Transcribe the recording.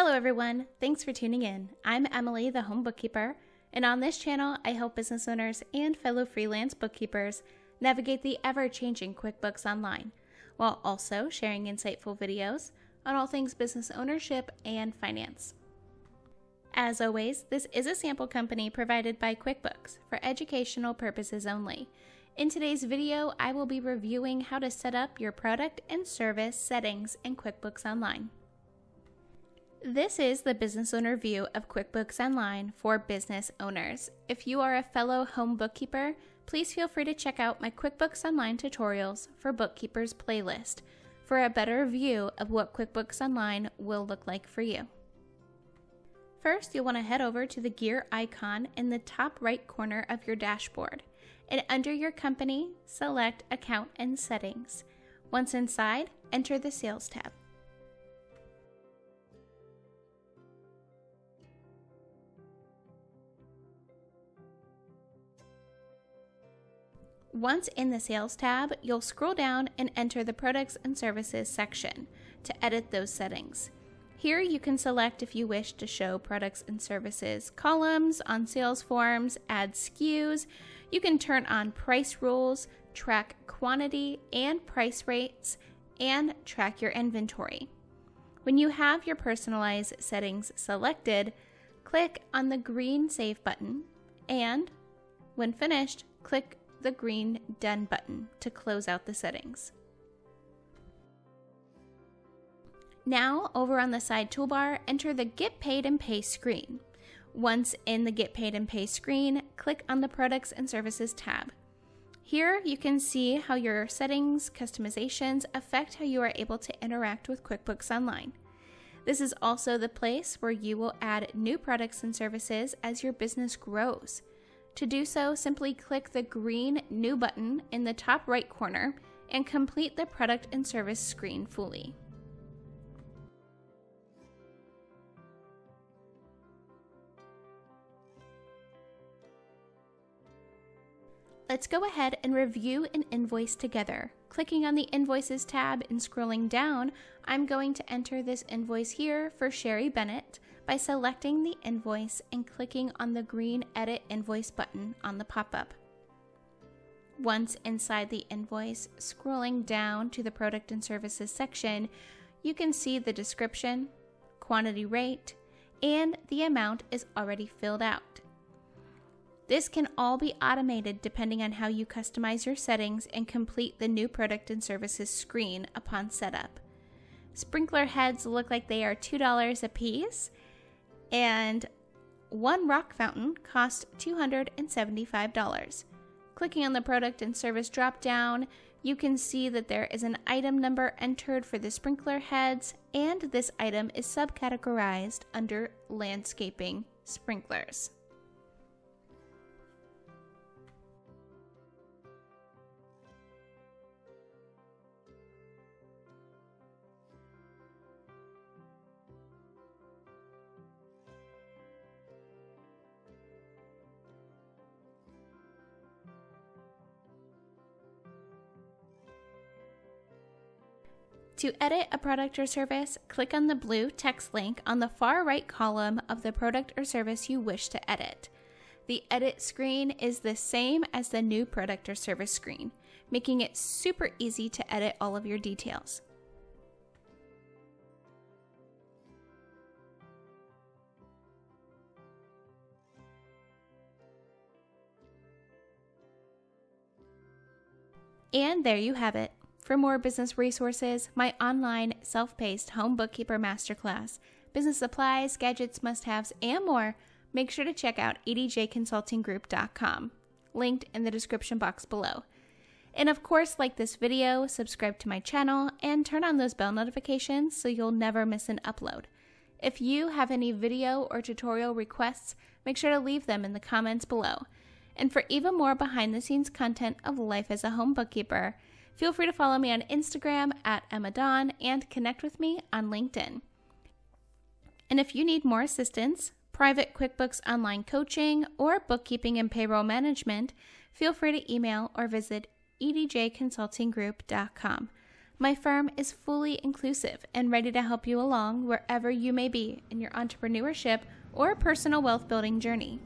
Hello everyone, thanks for tuning in. I'm Emily, the home bookkeeper, and on this channel, I help business owners and fellow freelance bookkeepers navigate the ever-changing QuickBooks Online, while also sharing insightful videos on all things business ownership and finance. As always, this is a sample company provided by QuickBooks for educational purposes only. In today's video, I will be reviewing how to set up your product and service settings in QuickBooks Online. This is the business owner view of QuickBooks Online for business owners. If you are a fellow home bookkeeper, please feel free to check out my QuickBooks Online tutorials for bookkeepers playlist for a better view of what QuickBooks Online will look like for you. First, you'll want to head over to the gear icon in the top right corner of your dashboard, and under your company, select Account and Settings. Once inside, enter the Sales tab. Once in the Sales tab, you'll scroll down and enter the Products and Services section to edit those settings. Here you can select if you wish to show products and services columns on sales forms, add SKUs, you can turn on price rules, track quantity and price rates, and track your inventory. When you have your personalized settings selected, click on the green Save button, and when finished, click the green Done button to close out the settings. Now, over on the side toolbar, enter the Get Paid and Pay screen. Once in the Get Paid and Pay screen, click on the Products and Services tab. Here, you can see how your settings customizations affect how you are able to interact with QuickBooks Online. This is also the place where you will add new products and services as your business grows. To do so, simply click the green New button in the top right corner and complete the product and service screen fully. Let's go ahead and review an invoice together. Clicking on the Invoices tab and scrolling down, I'm going to enter this invoice here for Sherry Bennett by selecting the invoice and clicking on the green Edit Invoice button on the pop-up. Once inside the invoice, scrolling down to the Product and Services section, you can see the description, quantity rate, and the amount is already filled out. This can all be automated depending on how you customize your settings and complete the new Product and Services screen upon setup. Sprinkler heads look like they are $2 a piece, and one rock fountain costs $275. Clicking on the Product and Service drop-down, you can see that there is an item number entered for the sprinkler heads, and this item is subcategorized under Landscaping Sprinklers. To edit a product or service, click on the blue text link on the far right column of the product or service you wish to edit. The edit screen is the same as the new product or service screen, making it super easy to edit all of your details. And there you have it. For more business resources, my online self-paced home bookkeeper masterclass, business supplies, gadgets, must-haves, and more, make sure to check out edjconsultinggroup.com, linked in the description box below. And of course, like this video, subscribe to my channel, and turn on those bell notifications so you'll never miss an upload. If you have any video or tutorial requests, make sure to leave them in the comments below. And for even more behind-the-scenes content of life as a home bookkeeper, feel free to follow me on Instagram at Emma Dawn and connect with me on LinkedIn. And if you need more assistance, private QuickBooks Online coaching, or bookkeeping and payroll management, feel free to email or visit edjconsultinggroup.com. My firm is fully inclusive and ready to help you along wherever you may be in your entrepreneurship or personal wealth building journey.